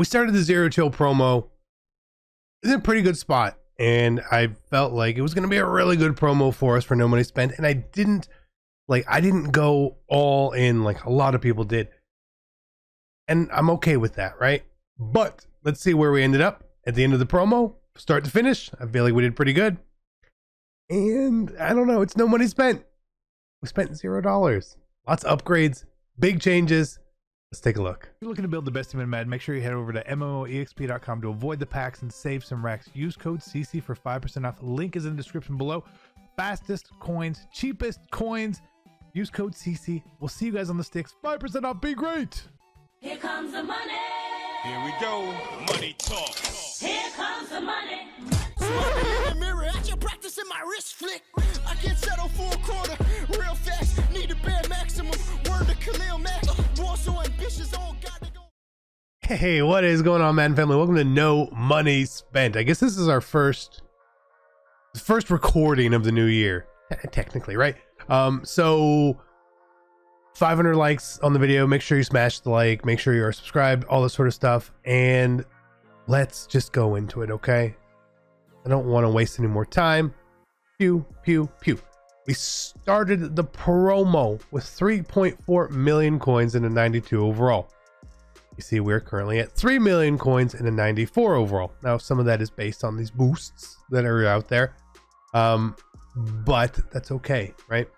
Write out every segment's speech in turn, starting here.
we started the Zero Chill promo in a pretty good spot, and I felt like it was going to be a really good promo for us for No Money Spent, and I didn't go all in like a lot of people did, and I'm okay with that, right? But let's see where we ended up at the end of the promo, start to finish. I feel like we did pretty good, and I don't know, it's No Money Spent. We spent $0. Lots of upgrades, big changes. Let's take a look. If you're looking to build the best team in Madden, make sure you head over to MMOEXP.com to avoid the packs and save some racks. Use code CC for 5% off. Link is in the description below. Fastest coins, cheapest coins. Use code CC. We'll see you guys on the sticks. 5% off, be great. Here comes the money. Here we go. Money talk. Here comes the money. Smoking in the mirror at your practice and my wrist flick. I can't settle for a quarter. Real fast. Need to bear maximum. Word to Khalil Max. Hey, what is going on, Madden family? Welcome to No Money Spent. I guess this is our first recording of the new year, technically, right? So 500 likes on the video. Make sure you smash the like, make sure you are subscribed, all this sort of stuff, and let's just go into it, okay? I don't want to waste any more time. Pew, pew, pew. We started the promo with 3.4 million coins and a 92 overall. You see, we're currently at 3 million coins and a 94 overall. Now, some of that is based on these boosts that are out there, but that's okay, right?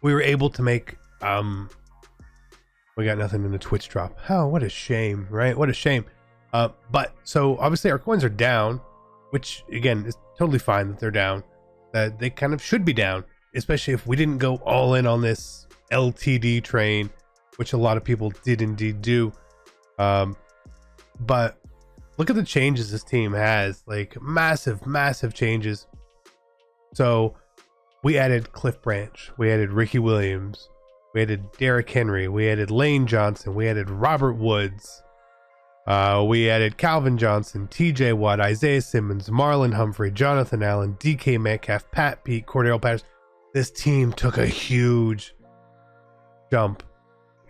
We were able to make, we got nothing in the Twitch drop. Oh, what a shame, right? What a shame. But so obviously our coins are down, which again is totally fine that they're down. That they kind of should be down, especially if we didn't go all in on this LTD train, which a lot of people did indeed do. But look at the changes this team has, like massive, massive changes. So we added Cliff Branch, we added Ricky Williams, we added Derrick Henry, we added Lane Johnson, we added Robert Woods, we added Calvin Johnson, TJ Watt, Isaiah Simmons, Marlon Humphrey, Jonathan Allen, DK Metcalf, Pat Pete, Cordell Patterson. This team took a huge jump.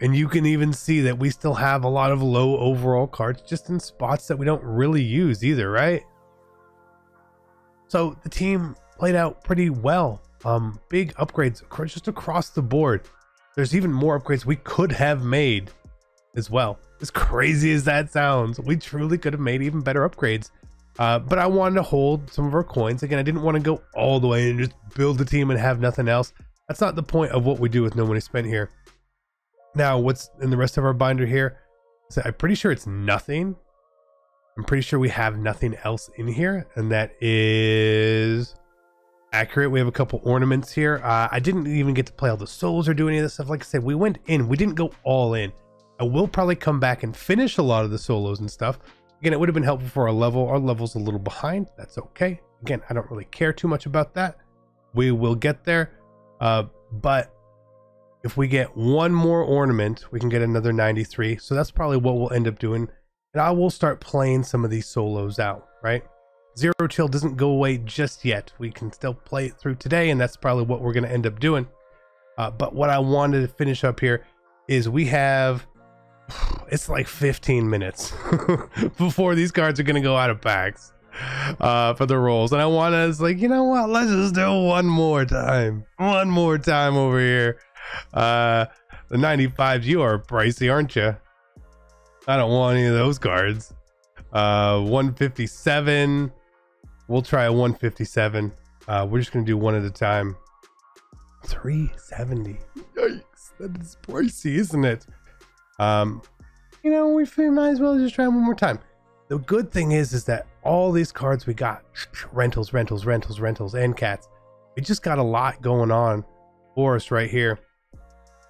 And you can even see that we still have a lot of low overall cards just in spots that we don't really use either, right? So the team played out pretty well. Big upgrades just across the board. There's even more upgrades we could have made as well. As crazy as that sounds, we truly could have made even better upgrades, but I wanted to hold some of our coins. Again, I didn't want to go all the way and just build the team and have nothing else. That's not the point of what we do with No Money Spent here. Now, what's in the rest of our binder here? So I'm pretty sure it's nothing. I'm pretty sure we have nothing else in here, and that is accurate. We have a couple ornaments here. I didn't even get to play all the souls or do any of this stuff. Like I said, we went in. We didn't go all in. I will probably come back and finish a lot of the solos and stuff. Again, it would have been helpful for our level. Our level's a little behind. That's okay. Again, I don't really care too much about that. We will get there. But if we get one more ornament, we can get another 93. So that's probably what we'll end up doing. And I will start playing some of these solos out, right? Zero Chill doesn't go away just yet. We can still play it through today, and that's probably what we're going to end up doing. But what I wanted to finish up here is we have... It's like 15 minutes before these cards are going to go out of packs for the rolls. And I want us like, you know what? Let's just do one more time. One more time over here. The 95s, you are pricey, aren't you? I don't want any of those cards. 157. We'll try a 157. We're just going to do one at a time. 370. Yikes. That is pricey, isn't it? You know, we might as well just try one more time. The good thing is that all these cards we got, rentals, rentals, rentals, rentals, and cats. We just got a lot going on for us right here.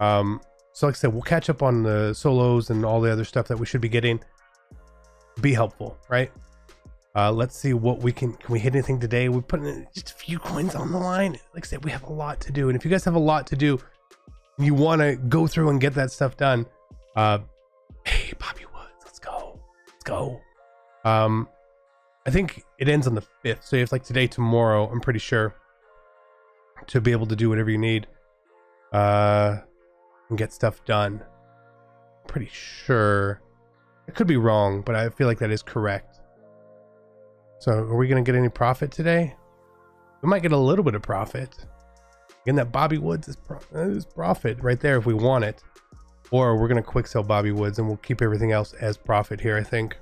So like I said, we'll catch up on the solos and all the other stuff that we should be getting. Be helpful, right? Let's see what we can we hit anything today? We're putting just a few coins on the line. Like I said, we have a lot to do. And if you guys have a lot to do, you want to go through and get that stuff done. Hey, Bobby Woods, let's go. Let's go. I think it ends on the 5th. So you have like today, tomorrow, I'm pretty sure, to be able to do whatever you need, and get stuff done. I'm pretty sure I could be wrong, but I feel like that is correct. So are we going to get any profit today? We might get a little bit of profit. Again, that Bobby Woods is profit right there if we want it. Or we're going to quick sell Bobby Woods and we'll keep everything else as profit here, I think.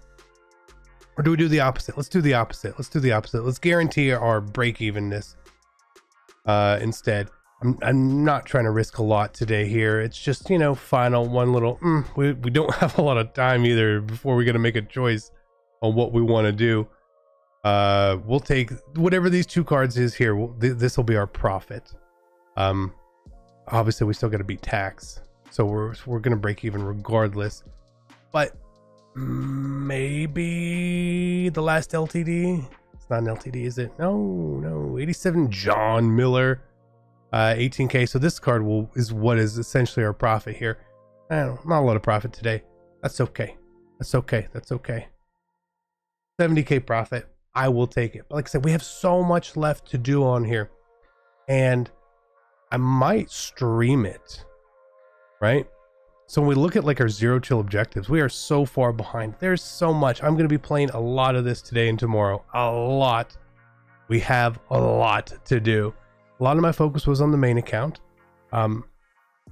Or do we do the opposite? Let's do the opposite. Let's do the opposite. Let's guarantee our break-evenness instead. I'm not trying to risk a lot today here. It's just, you know, final one little, we don't have a lot of time either before we got to make a choice on what we want to do. We'll take whatever these two cards is here. This will be our profit. Obviously we still got to beat tax. So we're going to break even regardless, but maybe the last LTD, it's not an LTD, is it? No, 87 John Miller. 18K. So this card is what is essentially our profit here. Not a lot of profit today. That's okay. That's okay. That's okay. 70K profit. I will take it. But like I said, we have so much left to do on here, and I might stream it, right? So when we look at like our zero chill objectives, we are so far behind. There's so much. I'm going to be playing a lot of this today and tomorrow. A lot. We have a lot to do. A lot of my focus was on the main account, and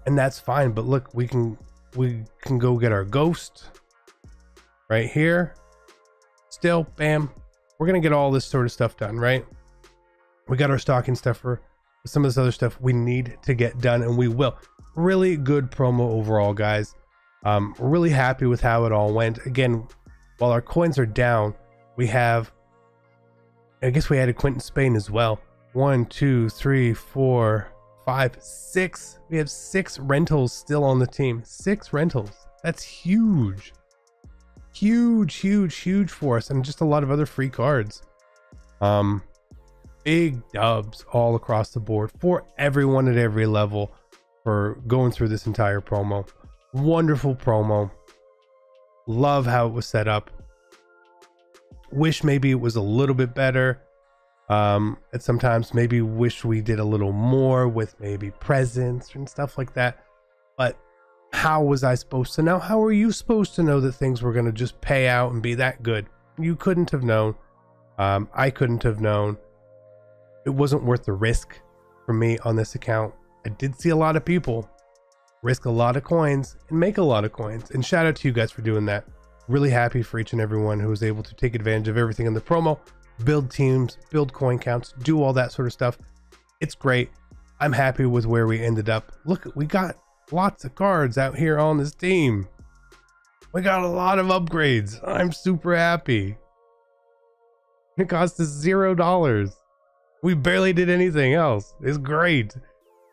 that's fine. But look, we can go get our ghost right here. Still, bam, we're gonna get all this sort of stuff done, right? We got our stocking stuffer, some of this other stuff we need to get done, and we will. Really good promo overall, guys. Really happy with how it all went. Again, while our coins are down, we have, I guess we added Quintin Spain as well. 1, 2, 3, 4, 5, 6. We have 6 rentals still on the team. 6 rentals. That's huge. Huge, huge, huge for us. And just a lot of other free cards. Big dubs all across the board for everyone at every level for going through this entire promo. Wonderful promo. Love how it was set up. Wish maybe it was a little bit better. And sometimes maybe wish we did a little more with maybe presents and stuff like that. But how was I supposed to know? How are you supposed to know that things were going to just pay out and be that good? You couldn't have known. I couldn't have known. It wasn't worth the risk for me on this account. I did see a lot of people risk a lot of coins and make a lot of coins, and shout out to you guys for doing that. Really happy for each and everyone who was able to take advantage of everything in the promo. Build teams, build coin counts, do all that sort of stuff. It's great. I'm happy with where we ended up. Look, we got lots of cards out here on this team. We got a lot of upgrades. I'm super happy. It cost us $0. We barely did anything else. It's great.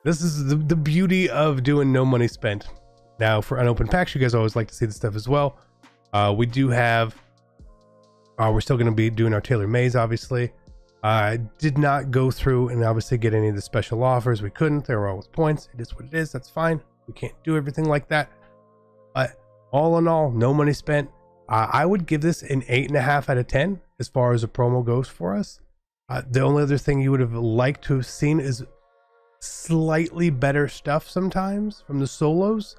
This is the beauty of doing no money spent. Now for unopened packs, you guys always like to see this stuff as well. We do have, we're still going to be doing our Taylor Maze, obviously. I did not go through and obviously get any of the special offers. We couldn't. There were always points. It is what it is. That's fine. We can't do everything like that. But all in all, no money spent. I would give this an 8.5 out of 10 as far as a promo goes for us. The only other thing you would have liked to have seen is slightly better stuff sometimes from the solos.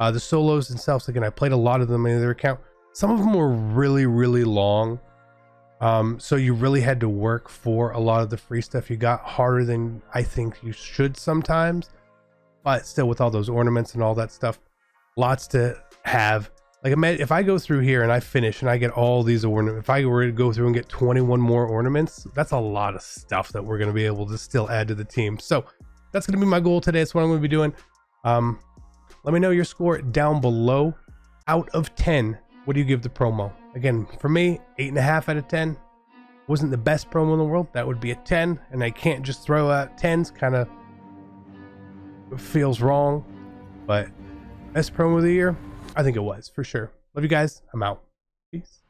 The solos themselves, again, I played a lot of them in the other account. Some of them were really, really long. So you really had to work for a lot of the free stuff you got, harder than I think you should sometimes, but still with all those ornaments and all that stuff, lots to have. Like if I go through here and I finish and I get all these ornaments, if I were to go through and get 21 more ornaments, that's a lot of stuff that we're going to be able to still add to the team. So that's going to be my goal today. That's what I'm going to be doing. Let me know your score down below. Out of 10. What do you give the promo? Again, for me, 8.5 out of 10. Wasn't the best promo in the world. That would be a 10, and I can't just throw out 10s. Kind of feels wrong, but best promo of the year, I think it was for sure. Love you guys. I'm out. Peace.